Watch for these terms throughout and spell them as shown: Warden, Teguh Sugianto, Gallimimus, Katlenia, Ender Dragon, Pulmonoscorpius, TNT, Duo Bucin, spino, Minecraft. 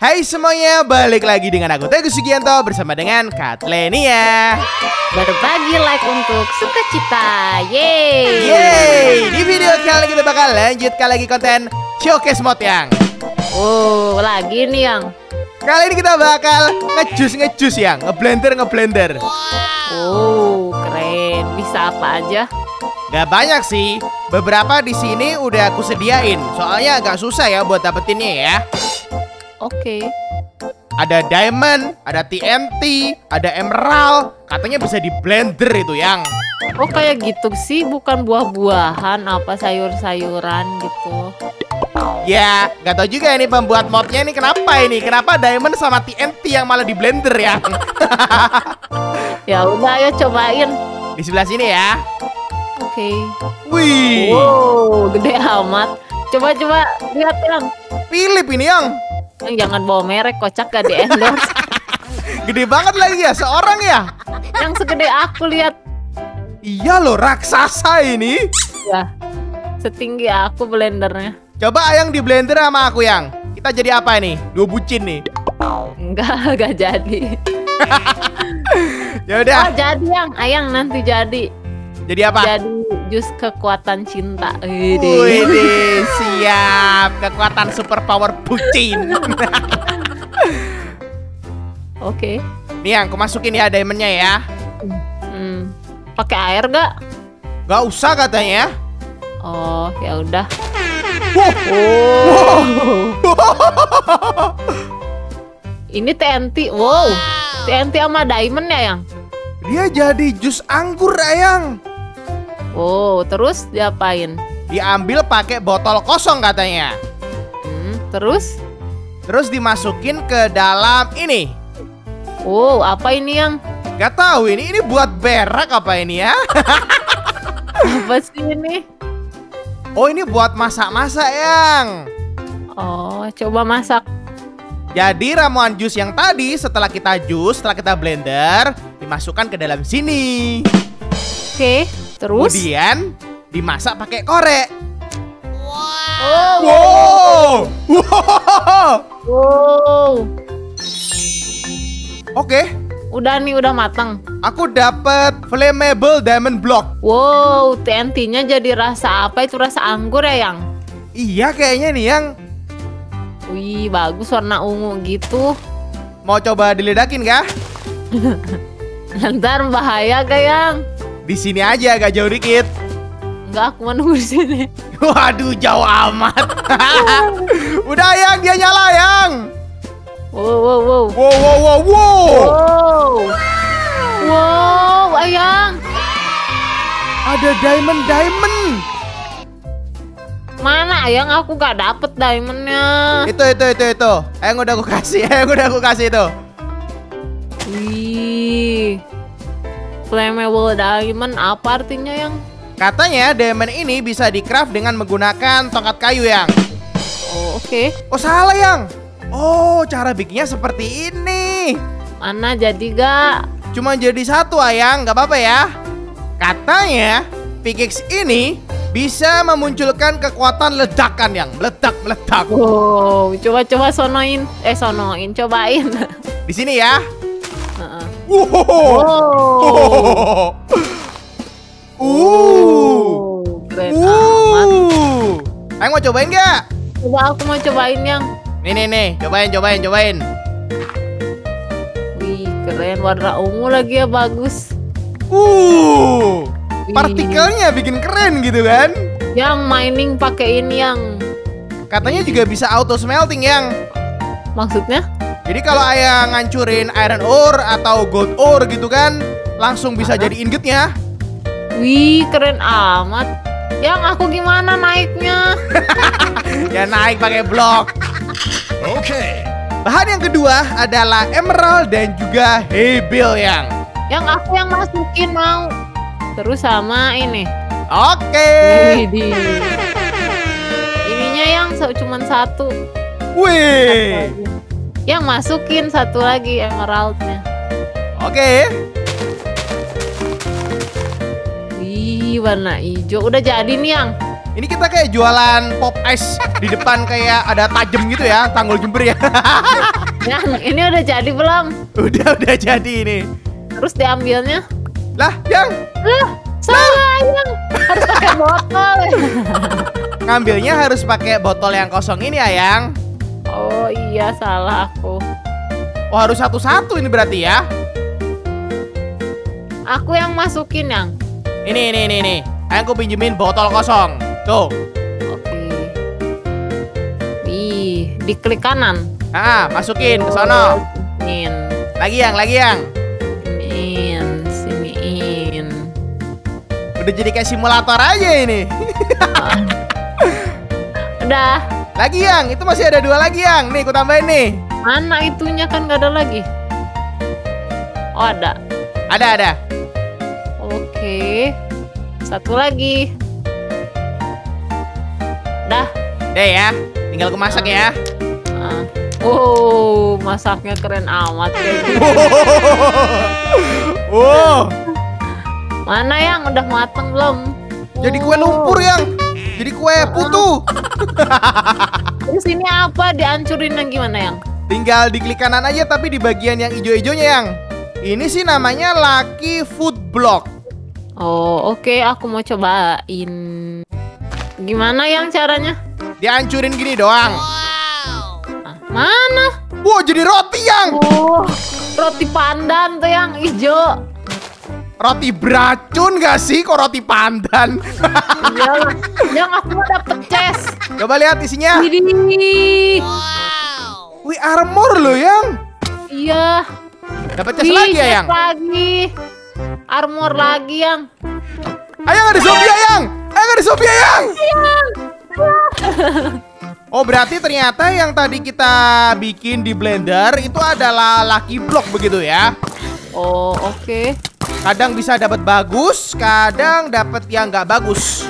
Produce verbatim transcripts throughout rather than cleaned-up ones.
Hai semuanya, balik lagi dengan aku Teguh Sugianto bersama dengan Katlenia. Berbagi like untuk sukacita. Yeay. Yeay. Di video kali ini kita bakal lanjutkan lagi konten showcase mod yang. Oh, lagi nih yang. Kali ini kita bakal ngejus-ngejus yang, ngeblender-ngeblender. Wow. Oh, keren. Bisa apa aja? Gak banyak sih. Beberapa di sini udah aku sediain. Soalnya agak susah ya buat dapetinnya ya. Oke. Okay. Ada diamond, ada T N T, ada emerald. Katanya bisa di blender itu yang. Oh kayak gitu sih, bukan buah-buahan apa sayur-sayuran gitu. Ya, nggak tahu juga ini pembuat modnya ini kenapa ini? Kenapa diamond sama T N T yang malah di blender yang? Ya udah, ayo cobain. Di sebelah sini ya. Oke. Okay. Wih. Wow, gede amat. Coba-coba lihat yang. Pilih ini yang. Jangan bawa merek, kocak gak di endorse. Gede banget lagi ya, seorang ya. Yang segede aku lihat. Iya loh, raksasa ini. Ya, setinggi aku blendernya. Coba Ayang di blender sama aku yang. Kita jadi apa ini? Duo bucin nih. Enggak, gak jadi. Ya udah. Oh, jadi yang Ayang nanti jadi. Jadi apa? Jadi jus kekuatan cinta. Wih, siap. Kekuatan super power bucin. Oke. Okay. Nih yang, aku masukin ya diamondnya ya. Hmm. Pakai air gak? Gak usah katanya. Oh, ya udah. Wow. Oh. Wow. Ini T N T. Wow. T N T sama diamond ya yang. Dia jadi jus anggur Ayang. Oh, terus diapain? Diambil pakai botol kosong katanya. Hmm, terus? Terus dimasukin ke dalam ini. Oh, apa ini yang? Gak tahu ini ini buat berak apa ini ya? Apa sih ini? Oh, ini buat masak-masak yang. Oh, coba masak. Jadi ramuan jus yang tadi setelah kita jus, setelah kita blender, dimasukkan ke dalam sini. Oke. Okay. Terus kemudian dimasak pakai korek. Wow. Oh, wow. Wow. Wow. Oke. Udah nih, udah matang. Aku dapat flammable diamond block. Wow, T N T-nya jadi rasa apa itu? Rasa anggur ya, yang? Iya, kayaknya nih, yang. Wih, bagus warna ungu gitu. Mau coba diledakin kah? Ntar bahaya kayak yang. Di sini aja, agak jauh dikit. Enggak, aku menunggu di sini. Waduh, jauh amat. Udah yang, dia nyala yang. Wow, wow, wow. Wow, wow, wow, wow. Wow, wow, Ayang. Ada diamond, diamond. Mana Ayang? Aku gak dapet diamondnya. Itu, itu, itu, itu. Ayang udah aku kasih, Ayang udah aku kasih itu. Wih. Flammable diamond apa artinya yang? Katanya diamond ini bisa di-craft dengan menggunakan tongkat kayu yang. Oh, oke. Okay. Oh, salah yang. Oh, cara bikinnya seperti ini. Mana jadi gak? Cuma jadi satu Ayang, gak apa-apa ya. Katanya pickaxe ini bisa memunculkan kekuatan ledakan yang meledak-meledak. Wow, coba-coba sonoin, eh sonoin, cobain. Di sini ya. Wow. Uh. Uh. Keren amat. Ayo mau cobain nggak? Coba, aku mau cobain yang. Nih nih nih, cobain cobain cobain. Wih, keren warna ungu lagi ya, bagus. Uh. Partikelnya bikin keren gitu kan? Yang mining pakai ini yang. Katanya juga bisa auto smelting yang. Maksudnya? Jadi kalau Ayang ngancurin iron ore atau gold ore gitu kan, langsung bisa anak jadi ingetnya. Wih, keren amat. Yang aku gimana naiknya? Ya naik pakai blok. Oke. Okay. Bahan yang kedua adalah emerald dan juga hebel yang. Yang aku yang masukin mau. Terus sama ini. Oke. Okay. Ininya yang cuma satu. Wih. Yang masukin satu lagi emeraldnya. Oke. Wih, warna hijau. Udah jadi nih yang. Ini kita kayak jualan pop ice di depan kayak ada tajem gitu ya, tanggul Jember ya. Nah, ini udah jadi belum? Udah, udah jadi ini. Terus diambilnya? Lah, yang? Lah, salah yang. Harus pakai botol. Ngambilnya harus pakai botol yang kosong ini, Ayang. Oh iya, salah aku. Oh, harus satu-satu ini berarti ya? Aku yang masukin yang. Ini, ini, ini, ini. Aku pinjemin botol kosong. Tuh. Oke. Di, di klik kanan. Ah, masukin ke sono. Masukin. Lagi yang, lagi yang. Siniin, siniin. Udah jadi kayak simulator aja ini. Oh. Udah. Lagi yang, itu masih ada dua lagi yang. Nih, aku tambahin nih. Mana itunya kan gak ada lagi. Oh, ada. Ada, ada. Oke. Satu lagi. Dah. Udah ya. Tinggal aku masak ya. Uh. Wow, masaknya keren amat. Wow. Mana yang udah mateng belum? Jadi kue lumpur yang. Jadi kue putu. Terus ini apa? Dihancurin yang gimana yang? Tinggal diklik kanan aja tapi di bagian yang ijo-ijonya yang. Ini sih namanya Lucky Food Block. Oh, oke, okay. Aku mau cobain. Gimana yang caranya? Dihancurin gini doang. Wow. Nah, mana? Wow, jadi roti yang. Oh, roti pandan tuh yang hijau. Roti beracun gak sih? Kok roti pandan? Jangan, jangan, aku mau dapet chest. Coba lihat isinya. Ini. Wow. Wih, armor loh yang. Iya. Dapet chest lagi ya yang. Lagi. Armor lagi yang. Ayang ada zombie ayang. Ayang ada zombie ayang. Oh, berarti ternyata yang tadi kita bikin di blender itu adalah lucky block begitu ya. Oh, oke, okay. Kadang bisa dapat bagus, kadang dapat yang nggak bagus.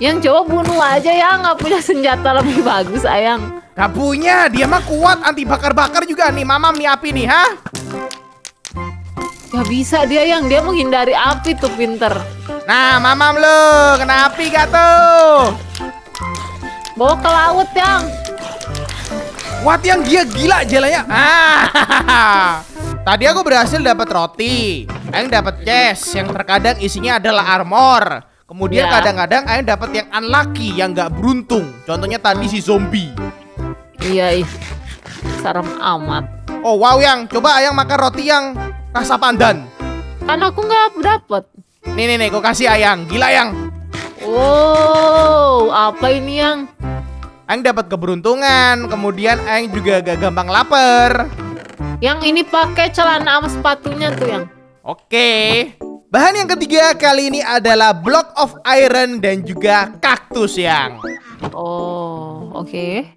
Yang coba bunuh aja ya, nggak punya senjata lebih bagus ayang. Nggak punya, dia mah kuat anti bakar-bakar juga nih mamam nih api nih ha. Gak bisa dia yang, dia menghindari api tuh pinter. Nah mamam lu, kena api gak tuh? Bawa ke laut yang. Wah yang dia gila jalannya. Ah. Tadi aku berhasil dapat roti, Aing dapat chest yang terkadang isinya adalah armor. Kemudian kadang-kadang ya. Aing dapat yang unlucky, yang gak beruntung. Contohnya tadi si zombie. Iya ih, serem amat. Oh wow yang, coba Ayang makan roti yang rasa pandan. Kan aku nggak dapet. Nih nih nih, gua kasih ayang. Gila yang. Wow, apa ini yang? Ayang dapat keberuntungan. Kemudian ayang juga gak gampang lapar. Yang ini pakai celana sama sepatunya tuh yang. Oke. Bahan yang ketiga kali ini adalah block of iron dan juga kaktus yang. Oh, oke. Okay.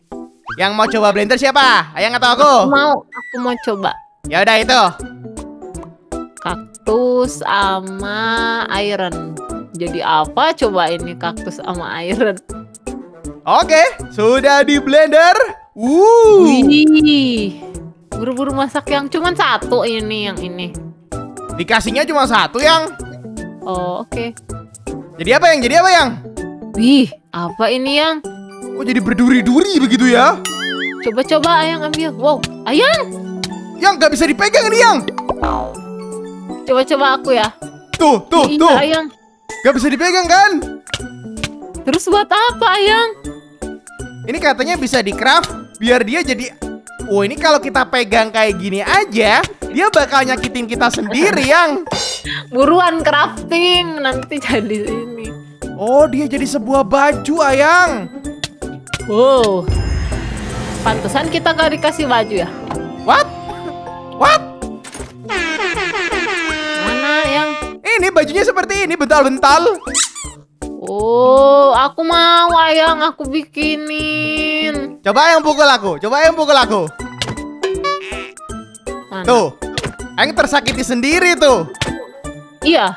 Yang mau coba blender siapa? Ayang atau aku? Aku mau, aku mau coba. Ya udah itu. Kaktus sama iron. Jadi apa coba ini kaktus sama iron? Oke, sudah di blender. Wuh. Buru-buru masak yang cuman satu ini yang ini. Dikasihnya cuma satu yang. Oh, oke. Okay. Jadi apa yang? Jadi apa yang? Wih, apa ini yang? Oh, jadi berduri-duri begitu ya? Coba-coba ayang ambil. Wow, ayang. Yang nggak bisa dipegang ini yang. Coba-coba aku ya. Tuh, tuh, ini tuh. Ayang. Gak bisa dipegang kan? Terus buat apa, Ayang? Ini katanya bisa di-craft biar dia jadi. Oh, ini kalau kita pegang kayak gini aja, dia bakal nyakitin kita sendiri, Yang. Buruan crafting, nanti jadi ini. Oh, dia jadi sebuah baju, Ayang. Wow. Pantesan kita gak dikasih baju ya? What? What? Ini bajunya seperti ini, bental-bental. Oh, aku mau ayang, aku bikinin. Coba yang pukul aku, coba yang pukul aku. Mana? Tuh, ayang tersakiti sendiri tuh. Iya.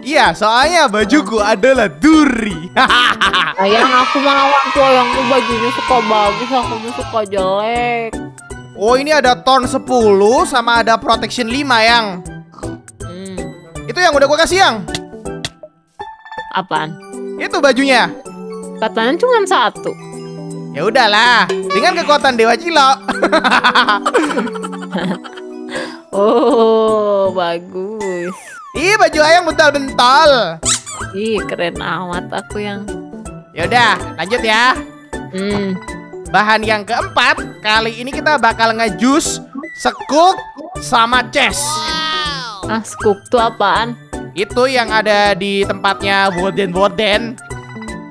Iya, soalnya bajuku adalah duri. Ayang, aku mau aku yang bajunya suka bagus, aku suka jelek. Oh, ini ada torn sepuluh sama ada protection lima yang. Itu yang udah gue kasih yang. Apaan? Itu bajunya. Katanya cuma satu. Ya udahlah, dengan kekuatan Dewa Cilok. Oh, bagus. Ih, baju ayang bental-bental. Ih, keren amat aku yang. Ya udah, lanjut ya. Hmm. Bahan yang keempat, kali ini kita bakal ngejus sekuk sama chest. Wow. Ah, sekuk tuh apaan? Itu yang ada di tempatnya Warden Warden.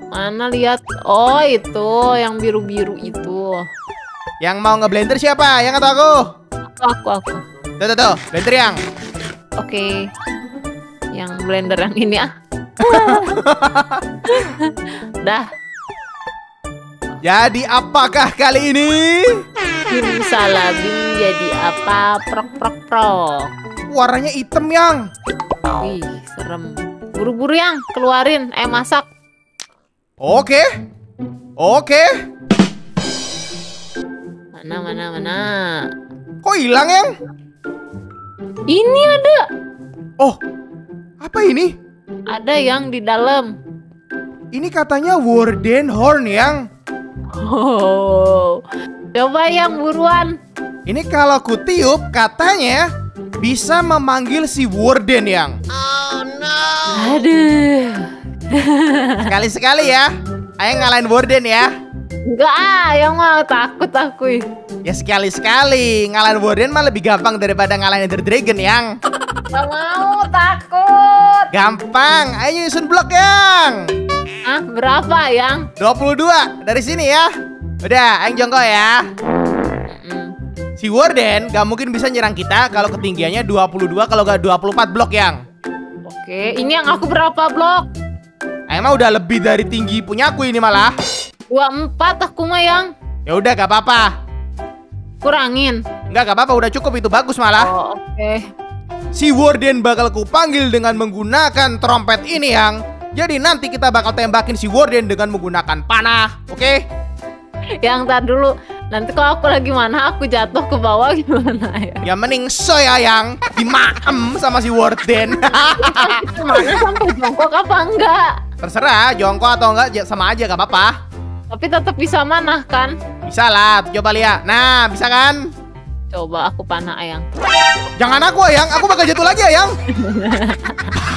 Mana lihat? Oh, itu yang biru-biru itu. Yang mau ngeblender siapa? Yang atau aku? Aku, aku. Tuh, tuh, tuh. Blender yang. Oke. Okay. Yang blender yang ini ah. Dah. Jadi apakah kali ini? Bim salabim jadi apa? Prok prok prok. Warnanya hitam yang. Wih, serem. Buru-buru yang keluarin eh masak. Oke. Oke. Mana mana mana. Kok hilang yang? Ini ada. Oh. Apa ini? Ada yang di dalam. Ini katanya Warden Horn yang. Oh, coba yang buruan. Ini kalau kutiup katanya bisa memanggil si Warden yang. Oh no. Aduh. Sekali-sekali ya. Ayo ngalahin Warden ya. Enggak ah, yang mau takut aku. Ya sekali-sekali. Ngalahin Warden mah lebih gampang daripada ngalahin Ender Dragon yang. Gak mau, takut. Gampang. Ayo nyusun blok yang. Ah, berapa yang? dua puluh dua dari sini ya. Udah, ayo jongkok ya. Mm-mm. Si Warden gak mungkin bisa nyerang kita kalau ketinggiannya dua puluh dua kalau gak dua puluh empat blok yang. Oke, ini yang aku berapa blok? Emang udah lebih dari tinggi punya aku ini malah. dua puluh empat aku mah yang. Ya udah gak apa-apa. Kurangin. Enggak, gak apa-apa, udah cukup itu bagus malah. Oh, oke. Okay. Si Warden bakal ku panggil dengan menggunakan trompet ini yang. Jadi nanti kita bakal tembakin si Warden dengan menggunakan panah, oke? Okay? Yang tar dulu, nanti kalau aku lagi mana aku jatuh ke bawah gimana ya? Ya mending soy ayang, dimaem sama si Warden. Mana sampai jongkok apa enggak? Terserah, jongkok atau enggak sama aja gak apa-apa. Tapi tetap bisa manah kan? Bisa lah, coba lihat. Nah, bisa kan? Coba aku panah ayang. Jangan aku ayang, aku bakal jatuh lagi ayang.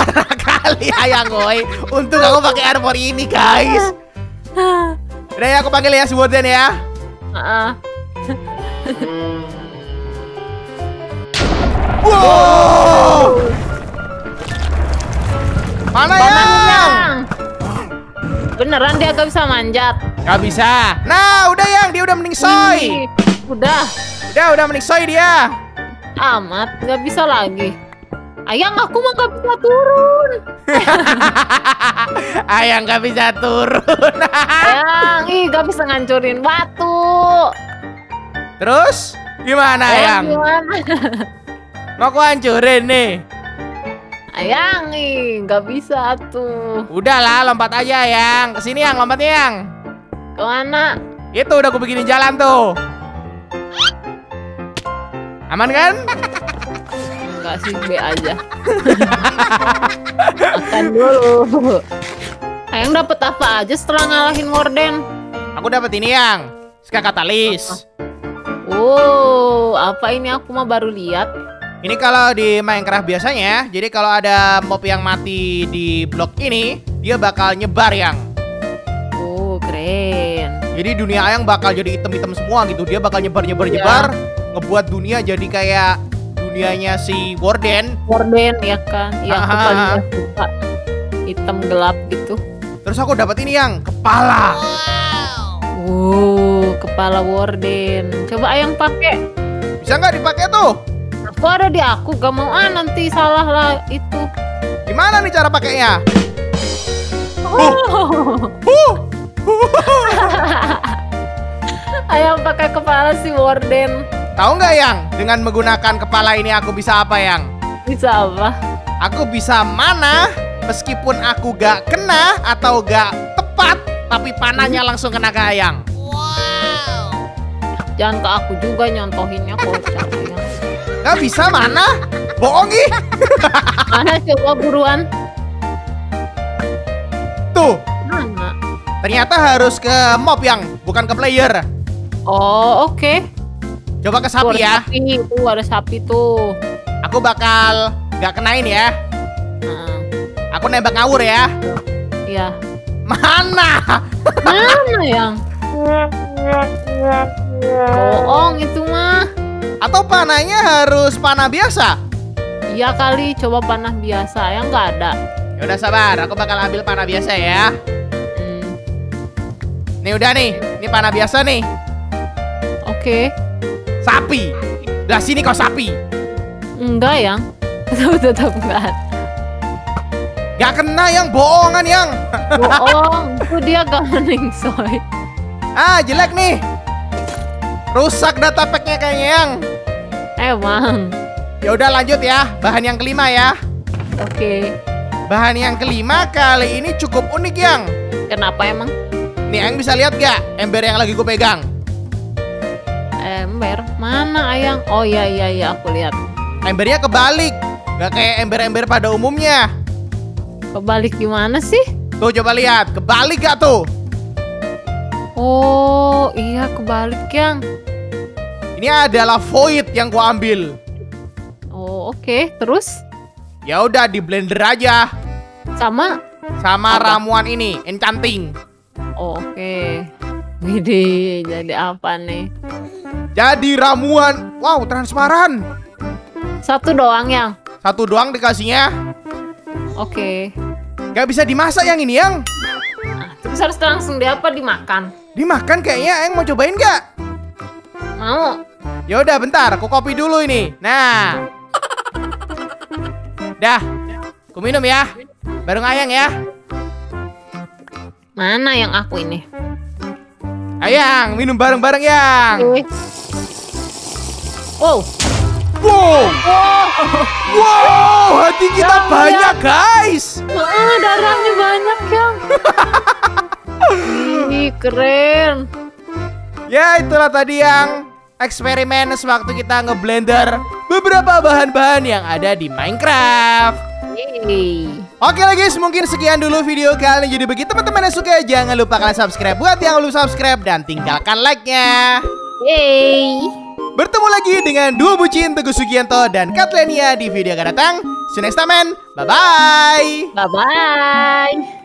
Parah kali ayang oi. Untung aku pakai armor ini guys. Udah ya aku panggil ya si Warden ya. Uh-uh. Wow. Mana yang? Beneran dia gak bisa manjat? Gak bisa. Nah udah yang dia udah mending soy. Udah. Udah, udah meniksoy dia. Amat, nggak bisa lagi. Ayang, aku mah nggak bisa turun. Ayang nggak bisa turun. Ayang, ih nggak bisa ngancurin batu. Terus, gimana Ayang? Gimana? Mau aku hancurin nih? Ayang, ih nggak bisa tuh. Udahlah, lompat aja Ayang. Kesini yang, lompatnya yang. Kemana? Itu udah aku bikinin jalan tuh. Aman kan? Enggak sih, B aja. Makan dulu. Ayang dapat apa aja setelah ngalahin Warden? Aku dapat ini yang Ska Katalis. Oh, apa ini aku mah baru lihat. Ini kalau di Minecraft biasanya, jadi kalau ada mob yang mati di blok ini, dia bakal nyebar yang. Oh, keren. Jadi dunia Ayang bakal jadi item-item semua gitu. Dia bakal nyebar-nyebar-nyebar. Iya. Ngebuat dunia jadi kayak dunianya si Warden. Warden ya kan, yang kepalanya suka hitam gelap gitu. Terus aku dapat ini yang kepala. Wow, wow kepala Warden. Coba ayang pakai. Bisa nggak dipakai tuh? Aku ada di aku, gak mau ah nanti salah lah itu. Gimana nih cara pakainya? Oh. Uh. Uh. Ayang pakai kepala si Warden. Tahu nggak yang? Dengan menggunakan kepala ini aku bisa apa yang? Bisa apa? Aku bisa manah meskipun aku gak kena atau gak tepat, tapi panahnya langsung kena ke ayang. Wow. Jangan ke aku juga nyontohinnya kok. Gak bisa manah? Bohong ih. Mana coba buruan? Tuh. Mana? Ternyata harus ke mob yang bukan ke player. Oh, oke. Okay. Coba ke sapi tuh, ya. Sapi tuh, ada sapi tuh. Aku bakal nggak kenain ya. Hmm. Aku nembak ngawur ya. Iya. Mana? Mana yang? Bohong itu mah. Atau panahnya harus panah biasa? Iya kali, coba panah biasa yang nggak ada. Ya udah sabar, aku bakal ambil panah biasa ya. Hmm. Nih udah nih, ini panah biasa nih. Oke. Okay. Sapi. Lah sini kau sapi. Enggak yang. Tetap enggak. Gak kena yang bohongan yang. Bohong. Itu dia gak mening soy. Ah jelek nih. Rusak data packnya kayaknya yang. Emang. Ya udah lanjut ya, bahan yang kelima ya. Oke. Okay. Bahan yang kelima kali ini cukup unik yang. Kenapa emang? Nih yang bisa lihat gak ember yang lagi gue pegang? Ember mana ayang? Oh iya iya iya aku lihat. Embernya kebalik, gak kayak ember-ember pada umumnya. Kebalik gimana sih? Tuh coba lihat, kebalik gak tuh? Oh iya kebalik yang. Ini adalah void yang gua ambil. Oh oke, okay. Terus? Ya udah di blender aja. Sama? Sama apa? Ramuan ini, enchanting. Oh, oke. Okay. Widih, jadi apa nih? Jadi ramuan, wow transparan. Satu doang yang. Satu doang dikasihnya. Oke. Okay. Gak bisa dimasak yang ini yang. Nah, terus harus langsung diapa dimakan? Dimakan kayaknya, yang mau cobain gak? Mau. Ya udah bentar, aku kopi dulu ini. Nah. Dah, aku minum ya. Baru ngayang ya. Mana yang aku ini? Ayang, minum bareng-bareng yang. Wow. Wow. Wow. Wow, hati kita yang, banyak yang. Guys. Wah, darahnya banyak yang. Ih, keren. Ya, itulah tadi yang eksperimen sewaktu kita ngeblender beberapa bahan-bahan yang ada di Minecraft. Yeay. Oke lah guys, mungkin sekian dulu video kali ini. Jadi bagi teman-teman yang suka, jangan lupa kalian subscribe. Buat yang belum subscribe dan tinggalkan like-nya. Yeay. Bertemu lagi dengan Duo Bucin, Teguh Sugianto dan Katlenia di video akan datang. See you next time, man. Bye-bye. Bye-bye.